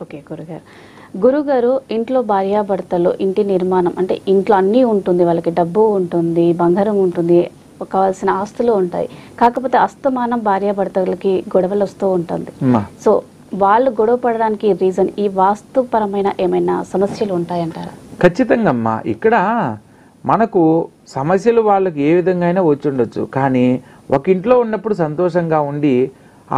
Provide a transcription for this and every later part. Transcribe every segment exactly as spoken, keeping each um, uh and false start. Okay, Gurugaru. Gurugaru, intlo bharya bhartalo, inti nirmanam ante intlo anni untundi valaki dabbu untundi, బంగారం ఉంటుంది, కావాల్సిన ఆస్తులు ఉంటాయి. కాకపోతే అస్తమానం భార్య భర్తలకి గొడవలు వస్తూ ఉంటుంది. సో వాళ్ళు గొడవ పడడానికి రీజన్ ఈ వాస్తుపరమైన ఏమైనా సమస్యలు ఉంటాయి అంటారా? ఖచ్చితంగా అమ్మా, ఇక్కడ మనకు సమస్యలు వాళ్ళకి ఏ విధంగా అయినా వచ్చి ఉండొచ్చు. కానీ ఒక ఇంట్లో ఉన్నప్పుడు సంతోషంగా ఉండి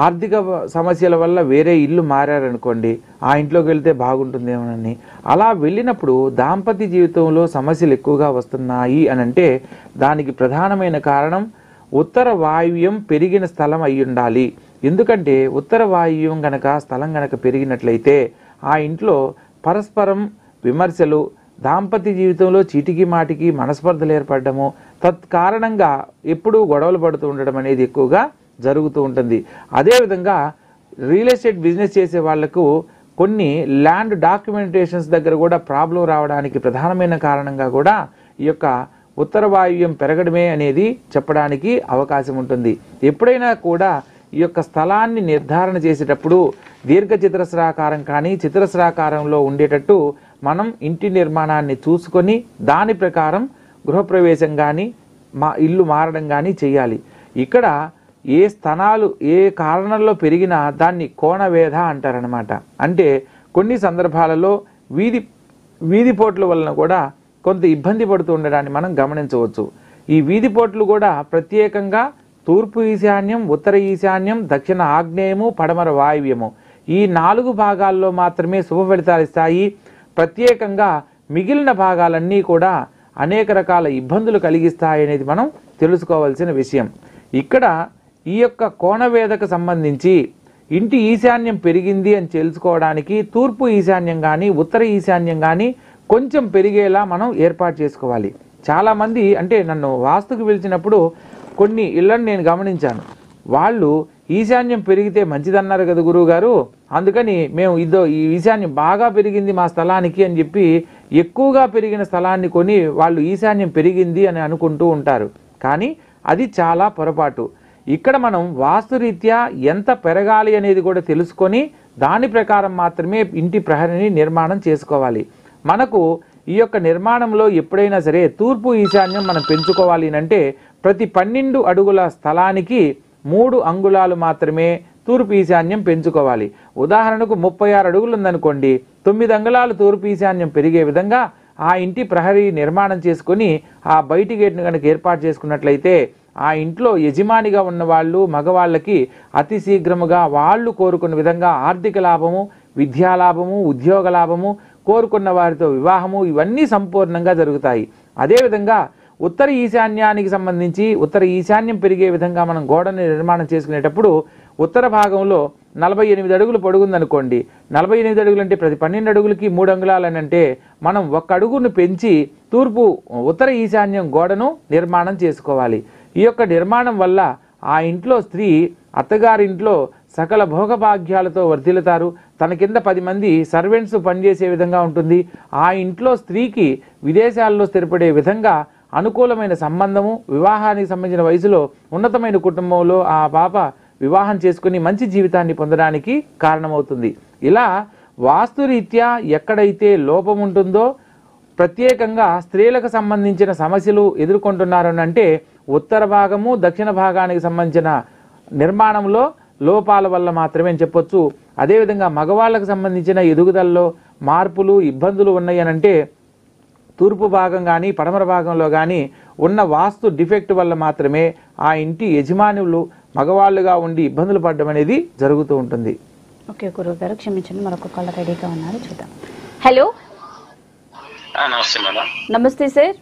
ఆర్థిక సమస్యల వల్ల వేరే ఇల్లు మారారనుకోండి, ఆ ఇంట్లోకి వెళ్తే బాగుంటుందేమోనని అలా వెళ్ళినప్పుడు దాంపత్య జీవితంలో సమస్యలు ఎక్కువగా వస్తున్నాయి అని అంటే దానికి ప్రధానమైన కారణం ఉత్తర వాయువ్యం పెరిగిన స్థలం అయి ఉండాలి. ఎందుకంటే ఉత్తర వాయువ్యం గనక స్థలం గనక పెరిగినట్లయితే ఆ ఇంట్లో పరస్పరం విమర్శలు, దాంపత్య జీవితంలో చీటికి మాటికి మనస్పర్ధలు ఏర్పడము, తత్కారణంగా ఎప్పుడూ గొడవలు పడుతూ ఉండడం అనేది ఎక్కువగా జరుగుతూ ఉంటుంది. అదేవిధంగా రియల్ ఎస్టేట్ బిజినెస్ చేసే వాళ్లకు కొన్ని ల్యాండ్ డాక్యుమెంటేషన్స్ దగ్గర కూడా ప్రాబ్లం రావడానికి ప్రధానమైన కారణంగా కూడా ఈ యొక్క ఉత్తర వాయువ్యం పెరగడమే అనేది చెప్పడానికి అవకాశం ఉంటుంది. ఎప్పుడైనా కూడా ఈ యొక్క స్థలాన్ని నిర్ధారణ చేసేటప్పుడు దీర్ఘ చతురస్రాకారం కానీ చతురస్రాకారంలో ఉండేటట్టు మనం ఇంటి నిర్మాణాన్ని చూసుకొని దాని ప్రకారం గృహప్రవేశం కానీ మా ఇల్లు మారడం కానీ చేయాలి. ఇక్కడ ఏ స్థానాలు ఏ కారణంలో పెరిగినా దాన్ని కోణవేధ అంటారనమాట. అంటే కొన్ని సందర్భాలలో వీధి వీధిపోట్ల వలన కూడా కొంత ఇబ్బంది పడుతూ ఉండడాన్ని మనం గమనించవచ్చు. ఈ వీధిపోట్లు కూడా ప్రత్యేకంగా తూర్పు ఈశాన్యం, ఉత్తర ఈశాన్యం, దక్షిణ ఆగ్నేయము, పడమర వాయువ్యము ఈ నాలుగు భాగాల్లో మాత్రమే శుభ ఫలితాలు ఇస్తాయి. ప్రత్యేకంగా మిగిలిన భాగాలన్నీ కూడా అనేక రకాల ఇబ్బందులు కలిగిస్తాయి అనేది మనం తెలుసుకోవాల్సిన విషయం. ఇక్కడ ఈ యొక్క కోణవేదకు సంబంధించి ఇంటి ఈశాన్యం పెరిగింది అని తెలుసుకోవడానికి తూర్పు ఈశాన్యం కానీ ఉత్తర ఈశాన్యం కానీ కొంచెం పెరిగేలా మనం ఏర్పాటు చేసుకోవాలి. చాలామంది అంటే నన్ను వాస్తుకు పిలిచినప్పుడు కొన్ని ఇళ్ళని నేను గమనించాను, వాళ్ళు ఈశాన్యం పెరిగితే మంచిదన్నారు కదా గురువుగారు, అందుకని మేము ఇదో ఈ ఈశాన్యం బాగా పెరిగింది మా స్థలానికి అని చెప్పి ఎక్కువగా పెరిగిన స్థలాన్ని కొని వాళ్ళు ఈశాన్యం పెరిగింది అని అనుకుంటూ ఉంటారు. కానీ అది చాలా పొరపాటు. ఇక్కడ మనం వాస్తురీత్యా ఎంత పెరగాలి అనేది కూడా తెలుసుకొని దాని ప్రకారం మాత్రమే ఇంటి ప్రహరిని నిర్మాణం చేసుకోవాలి. మనకు ఈ యొక్క నిర్మాణంలో ఎప్పుడైనా సరే తూర్పు ఈశాన్యం మనం పెంచుకోవాలి అంటే ప్రతి పన్నెండు అడుగుల స్థలానికి మూడు అంగుళాలు మాత్రమే తూర్పు ఈశాన్యం పెంచుకోవాలి. ఉదాహరణకు ముప్పై ఆరు అడుగులు ఉందనుకోండి, తొమ్మిది అంగుళాలు తూర్పు ఈశాన్యం పెరిగే విధంగా ఆ ఇంటి ప్రహరీ నిర్మాణం చేసుకొని ఆ బయటి గేట్ను కనుక ఏర్పాటు చేసుకున్నట్లయితే ఆ ఇంట్లో యజమానిగా ఉన్నవాళ్ళు మగవాళ్ళకి అతి శీఘ్రముగా వాళ్ళు కోరుకున్న విధంగా ఆర్థిక లాభము, విద్యా లాభము, ఉద్యోగ లాభము, కోరుకున్న వారితో వివాహము ఇవన్నీ సంపూర్ణంగా జరుగుతాయి. అదేవిధంగా ఉత్తర ఈశాన్యానికి సంబంధించి ఉత్తర ఈశాన్యం పెరిగే విధంగా మనం గోడను నిర్మాణం చేసుకునేటప్పుడు ఉత్తర భాగంలో నలభై ఎనిమిది అడుగులు పొడుగుందనుకోండి, నలభై ఎనిమిది అడుగులు అంటే ప్రతి పన్నెండు అడుగులకి మూడు అంగుళాలని అంటే మనం ఒక్క అడుగును పెంచి తూర్పు ఉత్తర ఈశాన్యం గోడను నిర్మాణం చేసుకోవాలి. ఈ యొక్క నిర్మాణం వల్ల ఆ ఇంట్లో స్త్రీ అత్తగారింట్లో సకల భోగభాగ్యాలతో వర్ధిల్లుతారు. తన కింద పది మంది సర్వెంట్స్ పనిచేసే విధంగా ఉంటుంది. ఆ ఇంట్లో స్త్రీకి విదేశాల్లో స్థిరపడే విధంగా అనుకూలమైన సంబంధము, వివాహానికి సంబంధించిన వయసులో ఉన్నతమైన కుటుంబంలో ఆ పాప వివాహం చేసుకుని మంచి జీవితాన్ని పొందడానికి కారణమవుతుంది. ఇలా వాస్తురీత్యా ఎక్కడైతే లోపం ఉంటుందో ప్రత్యేకంగా స్త్రీలకు సంబంధించిన సమస్యలు ఎదుర్కొంటున్నారనంటే ఉత్తర భాగము దక్షిణ భాగానికి సంబంధించిన నిర్మాణంలో లోపాల వల్ల మాత్రమే చెప్పొచ్చు. అదేవిధంగా మగవాళ్ళకు సంబంధించిన ఎదుగుదలలో మార్పులు ఇబ్బందులు ఉన్నాయనంటే తూర్పు భాగం కానీ పడమర భాగంలో కానీ ఉన్న వాస్తు డిఫెక్ట్ వల్ల మాత్రమే ఆ ఇంటి యజమానులు మగవాళ్ళుగా ఉండి ఇబ్బందులు పడడం అనేది జరుగుతూ ఉంటుంది. ఓకే గురువు గారు, క్షమించండి, మరొక కాల్ రెడీగా ఉన్నారు, చూద్దాం. హలో, నమస్తే మేడం. నమస్తే సార్.